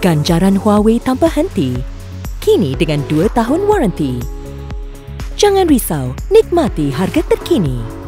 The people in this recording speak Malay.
Ganjaran Huawei tanpa henti, kini dengan 2 tahun waranti. Jangan risau, nikmati harga terkini.